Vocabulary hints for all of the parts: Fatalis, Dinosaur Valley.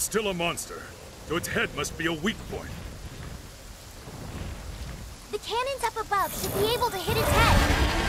It's still a monster, so its head must be a weak point. The cannons up above should be able to hit its head.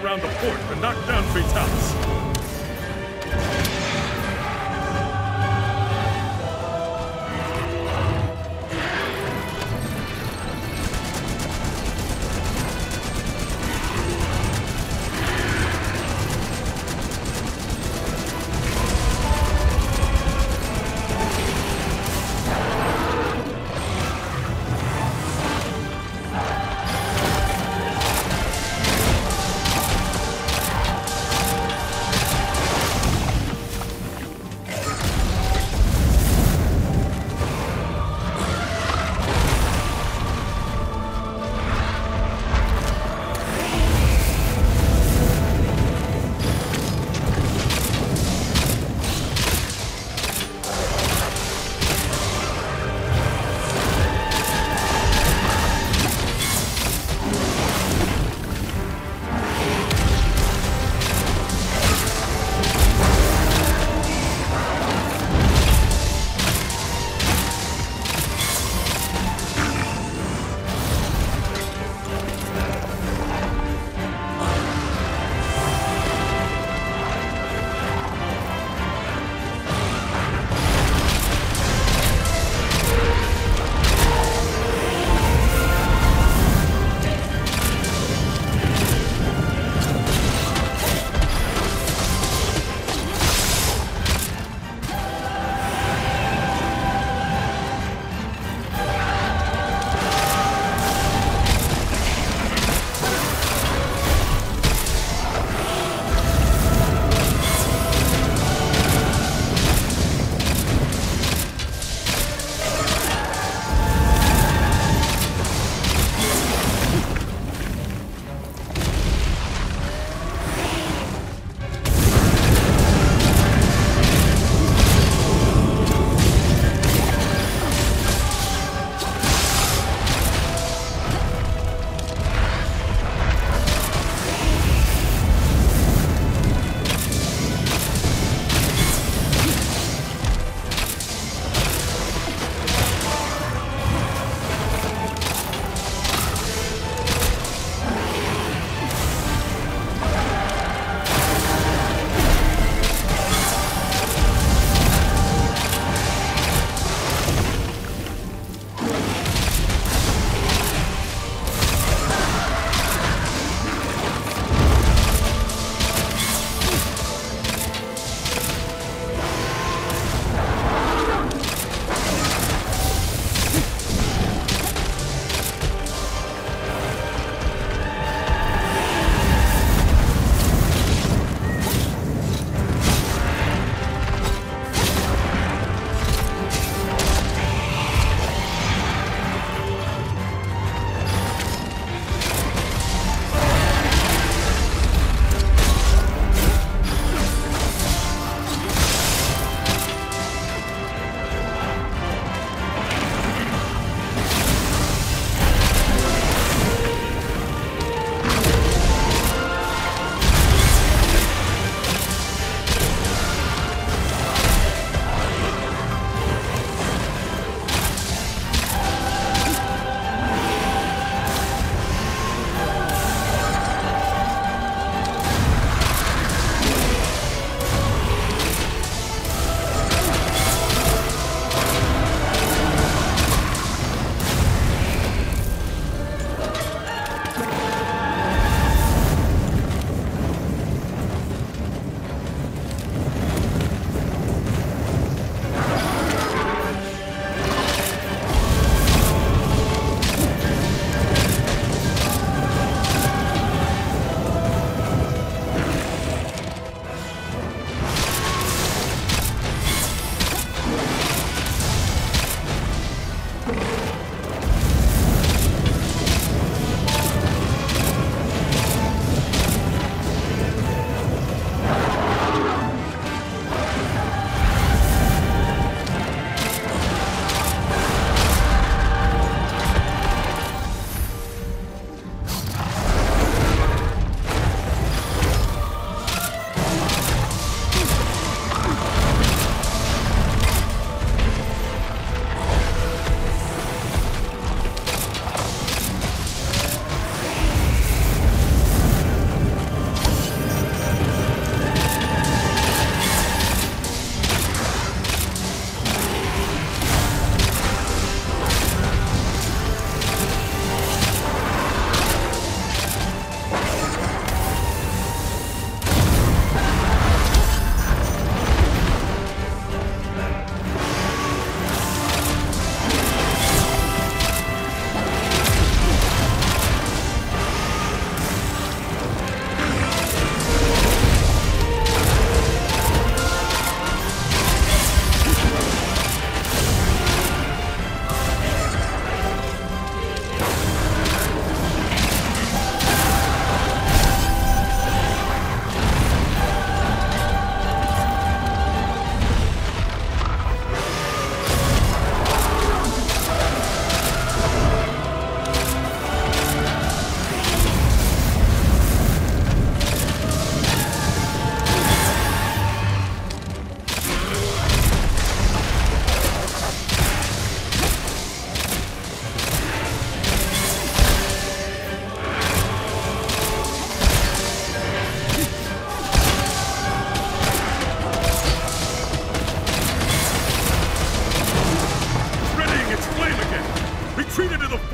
circles around the port to knock down Fatalis.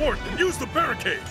forth and use the barricade!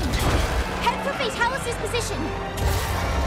range. Head for Fatalis' position.